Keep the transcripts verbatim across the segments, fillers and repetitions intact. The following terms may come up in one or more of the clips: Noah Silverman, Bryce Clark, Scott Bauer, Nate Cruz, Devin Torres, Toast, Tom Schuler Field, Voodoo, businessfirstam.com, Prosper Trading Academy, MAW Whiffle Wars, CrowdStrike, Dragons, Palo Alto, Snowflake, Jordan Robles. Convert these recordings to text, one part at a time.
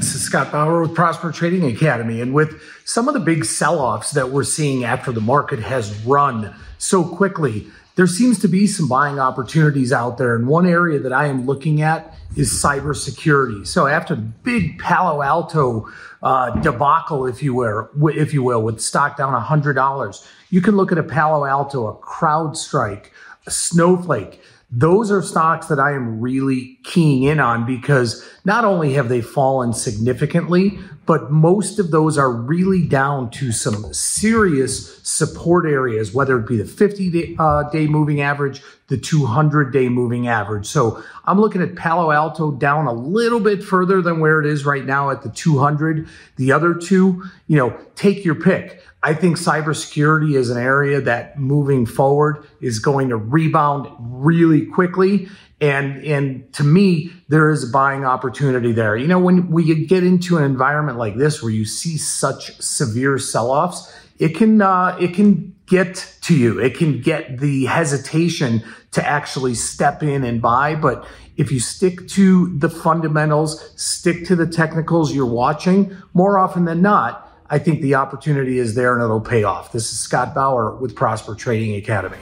This is Scott Bauer with Prosper Trading Academy. And with some of the big sell-offs that we're seeing after the market has run so quickly, there seems to be some buying opportunities out there. And one area that I am looking at is cybersecurity. So after the big Palo Alto uh, debacle, if you will, if you will, with stock down one hundred dollars, you can look at a Palo Alto, a CrowdStrike, a Snowflake. Those are stocks that I am really keying in on because not only have they fallen significantly, but most of those are really down to some serious support areas, whether it be the fifty-day uh, day moving average, the two hundred day moving average. So I'm looking at Palo Alto down a little bit further than where it is right now at the two hundred. The other two, you know, take your pick. I think cybersecurity is an area that moving forward is going to rebound really quickly. And, and to me, there is a buying opportunity there. You know, when we get into an environment like this where you see such severe sell-offs, it can, uh, it can get to you. It can get the hesitation to actually step in and buy. But if you stick to the fundamentals, stick to the technicals you're watching, more often than not, I think the opportunity is there and it'll pay off. This is Scott Bauer with Prosper Trading Academy.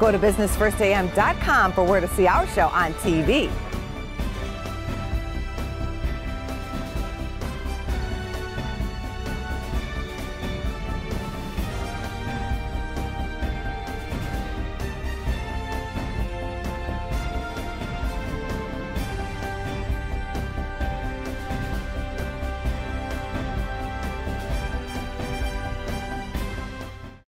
Go to business first a m dot com for where to see our show on T V.